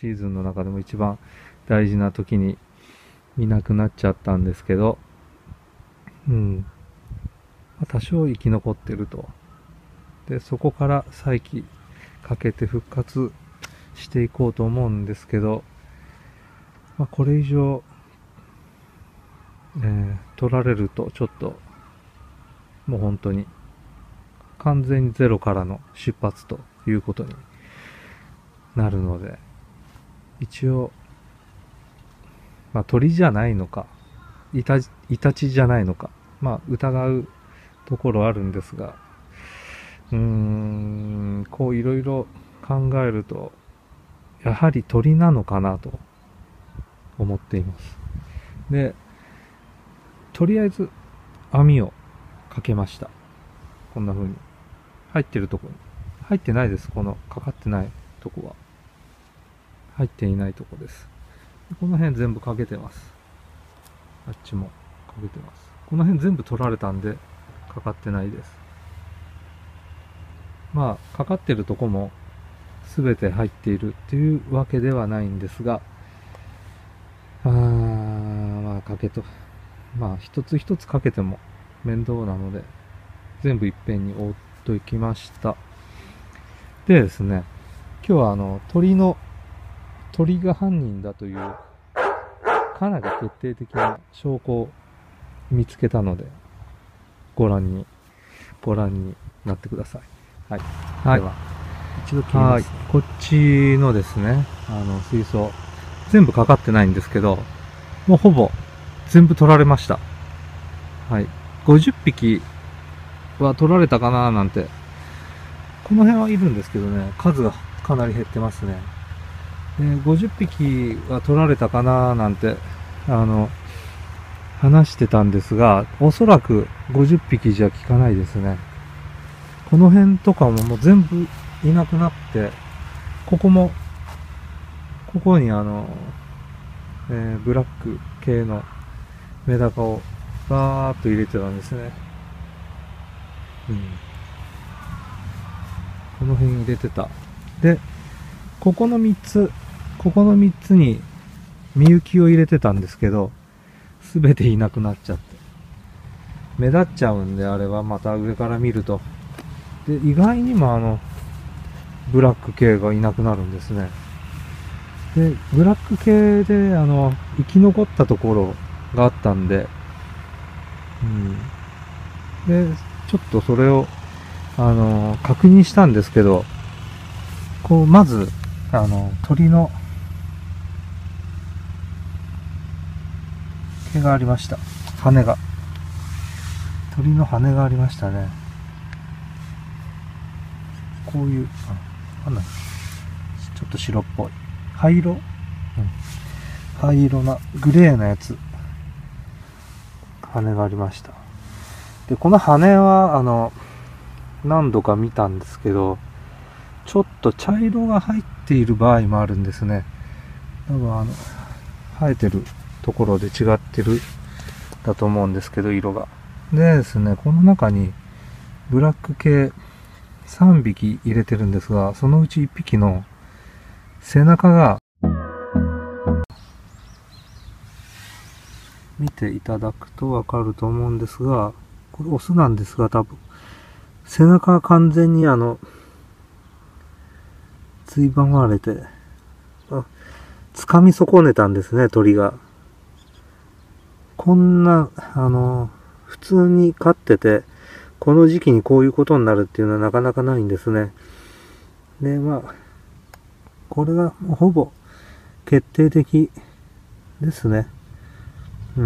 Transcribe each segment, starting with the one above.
シーズンの中でも一番大事な時にいなくなっちゃったんですけど、多少生き残ってると。で、そこから再起かけて復活していこうと思うんですけど、これ以上、取られるとちょっと、もう本当に、完全にゼロからの出発ということになるので、一応、鳥じゃないのか、イタチじゃないのか、疑うところあるんですが、こういろいろ考えると、やはり鳥なのかなと思っています。で、とりあえず網をかけました。こんな風に。入ってるとこに。入ってないです。このかかってないとこは。入っていないとこです。この辺全部かけてます。あっちもかけてます。この辺全部取られたんで、かかってないです。かかってるとこも全て入っているっていうわけではないんですが、かけと、一つ一つかけても面倒なので、全部いっぺんに覆っといきました。でですね、今日は鳥が犯人だという、かなり決定的な証拠を見つけたので、ご覧になってください。はい。では、一度切ります。こっちのですね、水槽、全部かかってないんですけど、もうほぼ全部取られました。50匹は取られたかななんて、この辺はいるんですけどね、数がかなり減ってますね。50匹は取られたかななんて、話してたんですが、おそらく50匹じゃ効かないですね。この辺とかももう全部いなくなって、ここにブラック系のメダカをバーっと入れてたんですね。この辺入れてた。で、ここの3つに、ミユキを入れてたんですけど、すべていなくなっちゃって。目立っちゃうんで、あれはまた上から見ると。で、意外にもブラック系がいなくなるんですね。で、ブラック系で、生き残ったところがあったんで、で、ちょっとそれを、確認したんですけど、まず、鳥の毛がありました。羽が。鳥の羽がありましたね。こういう、ちょっと白っぽい。灰色？灰色な、グレーなやつ。羽がありました。で、この羽は、何度か見たんですけど、ちょっと茶色が入っている場合もあるんですね。多分生えてるところで違ってるだと思うんですけど、色が。でですね、この中にブラック系3匹入れてるんですが、そのうち1匹の背中が、見ていただくとわかると思うんですが、これオスなんですが、多分、背中は完全についばまれて、掴み損ねたんですね、鳥が。こんな、普通に飼ってて、この時期にこういうことになるっていうのはなかなかないんですね。で、これがほぼ決定的ですね。で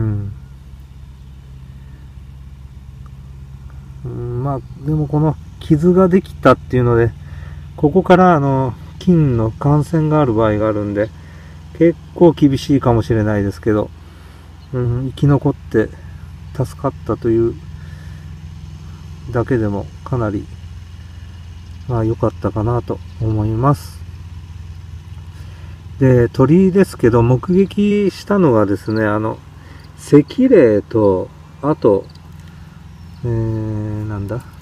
もこの傷ができたっていうので、ここから菌の感染がある場合があるんで、結構厳しいかもしれないですけど、生き残って助かったというだけでもかなり、良かったかなと思います。で、鳥ですけど、目撃したのがですね、赤嶺と、あと、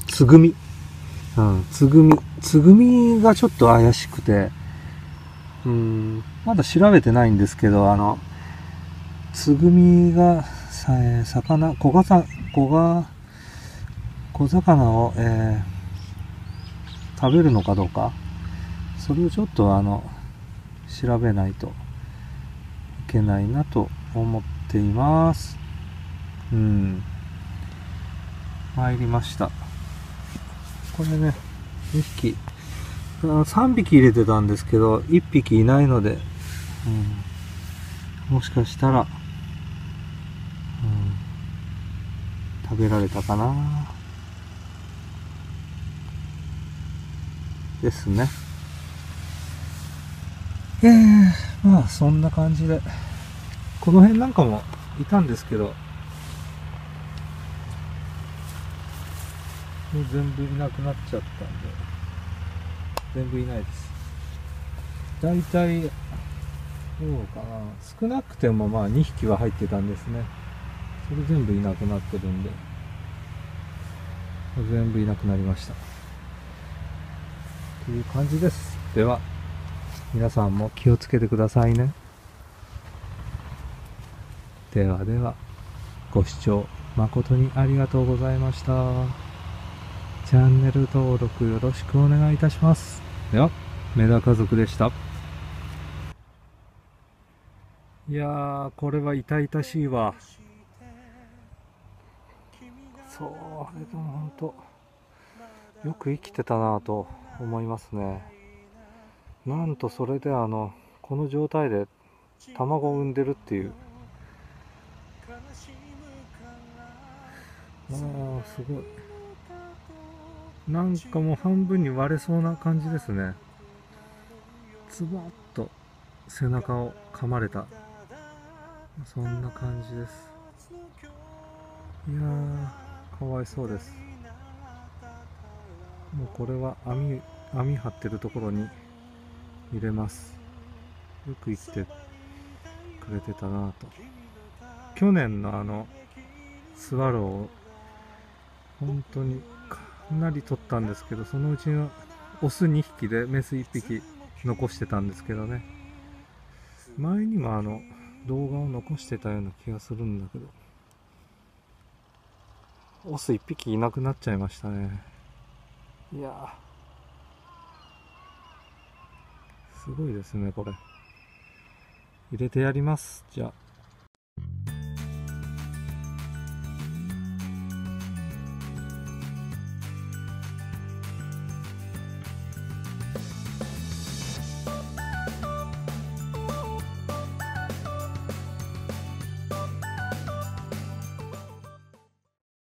つぐみ。つぐみがちょっと怪しくて、まだ調べてないんですけど、つぐみが、魚、小魚を、食べるのかどうか、それをちょっと調べないといけないなと思っています。参りました。これね、2匹、3匹入れてたんですけど、1匹いないので、もしかしたら、食べられたかなですね。まあそんな感じで、この辺なんかもいたんですけど、全部いなくなっちゃったんで、全部いないです。だいたいどうかな、少なくてもまあ2匹は入ってたんですね。それ全部いなくなってるんで、全部いなくなりましたという感じです。では皆さんも気をつけてくださいね。ではでは、ご視聴誠にありがとうございました。チャンネル登録よろしくお願いいたします。では、メダ家族でした。いやー、これは痛々しいわ。そう、あれでも本当、よく生きてたなと思いますね。なんとそれでこの状態で卵を産んでるっていう。もうすごい。なんかもう半分に割れそうな感じですね。ズバッと背中を噛まれた、そんな感じです。いやー、かわいそうです。もうこれは網張ってるところに入れます。よく生きてくれてたなぁと。去年のスワローを本当にかなり取ったんですけど、そのうちのオス2匹でメス1匹残してたんですけどね。前にも動画を残してたような気がするんだけど、オス1匹いなくなっちゃいましたね。いやー、すごいですね。これ入れてやります。じゃあ。